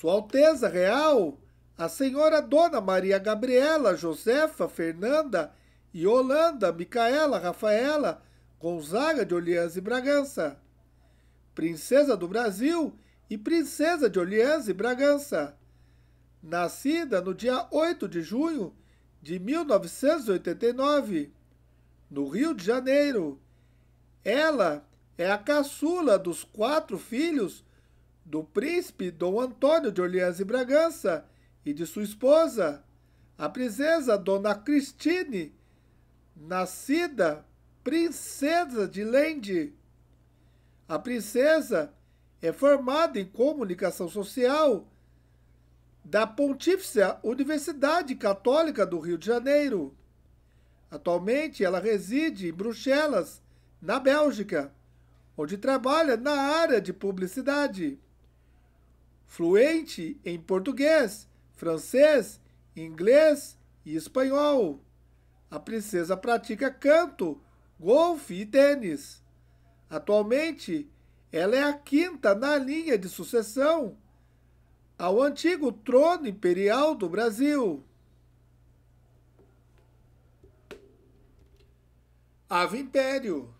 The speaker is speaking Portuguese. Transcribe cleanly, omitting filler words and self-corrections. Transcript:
Sua Alteza Real, a senhora Dona Maria Gabriela, Josefa, Fernanda, Yolanda, Micaela, Rafaela, Gonzaga de Orleans e Bragança, Princesa do Brasil e Princesa de Orleans e Bragança, nascida no dia 8 de junho de 1989, no Rio de Janeiro. Ela é a caçula dos 4 filhos do príncipe Dom Antônio de Orleans e Bragança e de sua esposa, a princesa Dona Christine, nascida princesa de Lende. A princesa é formada em comunicação social da Pontifícia Universidade Católica do Rio de Janeiro. Atualmente, ela reside em Bruxelas, na Bélgica, onde trabalha na área de publicidade. Fluente em português, francês, inglês e espanhol. A princesa pratica canto, golfe e tênis. Atualmente, ela é a 5ª na linha de sucessão ao antigo trono imperial do Brasil. Ave Império!